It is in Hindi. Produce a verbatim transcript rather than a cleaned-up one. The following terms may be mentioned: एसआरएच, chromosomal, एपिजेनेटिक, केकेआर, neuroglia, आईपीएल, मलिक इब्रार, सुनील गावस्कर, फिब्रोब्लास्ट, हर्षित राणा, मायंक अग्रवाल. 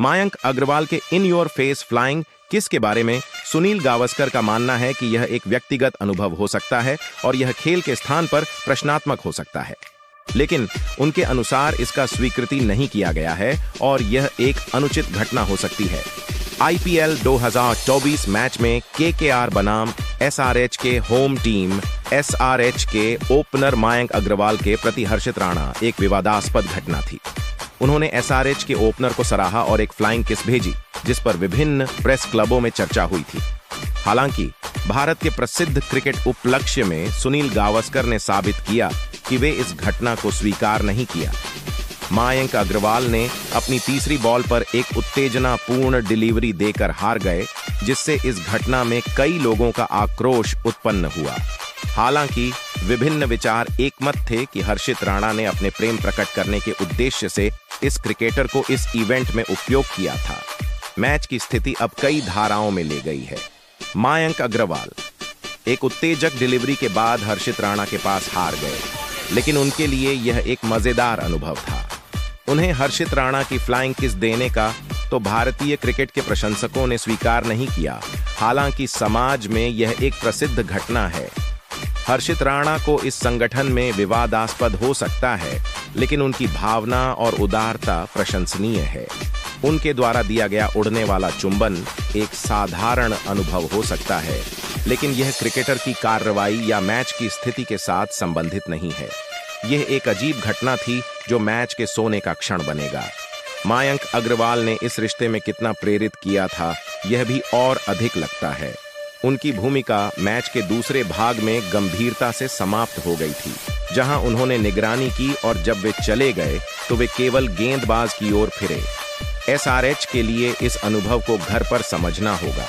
मायंक अग्रवाल के in your face flying kiss के बारे में सुनील गावस्कर का मानना है कि यह एक व्यक्तिगत अनुभव हो सकता है और यह खेल के स्थान पर प्रश्नात्मक हो सकता है, लेकिन उनके अनुसार इसका स्वीकृति नहीं किया गया है और यह एक अनुचित घटना हो सकती है। आईपीएल दो हज़ार चौबीस मैच में केकेआर बनाम एसआरएच के होम टीम एसआरएच के ओपनर मायंक अग्रवाल के प्रति हर्षित राणा एक विवादास्पद घटना थी। उन्होंने एसआरएच के ओपनर को सराहा और एक फ्लाइंग किस भेजी, जिस पर विभिन्न प्रेस क्लबों में चर्चा हुई थी। हालांकि भारत के प्रसिद्ध क्रिकेट उपलक्ष्य में सुनील गावस्कर ने साबित किया कि वे इस घटना को स्वीकार नहीं किया। मायंक अग्रवाल ने अपनी तीसरी बॉल पर एक उत्तेजनापूर्ण डिलीवरी देकर हार गए, जिससे इस घटना में कई लोगों का आक्रोश उत्पन्न हुआ। हालांकि विभिन्न विचार एकमत थे कि हर्षित राणा ने अपने प्रेम प्रकट करने के उद्देश्य से इस क्रिकेटर को इस इवेंट में उपयोग किया था। मैच की स्थिति अब कई धाराओं में ले गई है। मायंक अग्रवाल एक उत्तेजक डिलीवरी के बाद हर्षित राणा के पास हार गए, लेकिन उनके लिए यह एक मजेदार अनुभव था। उन्हें हर्षित राणा की फ्लाइंग किस देने का तो भारतीय क्रिकेट के प्रशंसकों ने स्वीकार नहीं किया। हालांकि समाज में यह एक प्रसिद्ध घटना है। हर्षित राणा को इस संगठन में विवादास्पद हो सकता है, लेकिन उनकी भावना और उदारता प्रशंसनीय है। उनके द्वारा दिया गया उड़ने वाला चुंबन एक साधारण अनुभव हो सकता है, लेकिन यह क्रिकेटर की कार्रवाई या मैच की स्थिति के साथ संबंधित नहीं है। यह एक अजीब घटना थी जो मैच के सोने का क्षण बनेगा। मायंक अग्रवाल ने इस रिश्ते में कितना प्रेरित किया था, यह भी और अधिक लगता है। उनकी भूमिका मैच के दूसरे भाग में गंभीरता से समाप्त हो गई थी, जहां उन्होंने निगरानी की और जब वे चले गए तो वे केवल गेंदबाज की ओर फिरे। एसआरएच के लिए इस अनुभव को घर पर समझना होगा।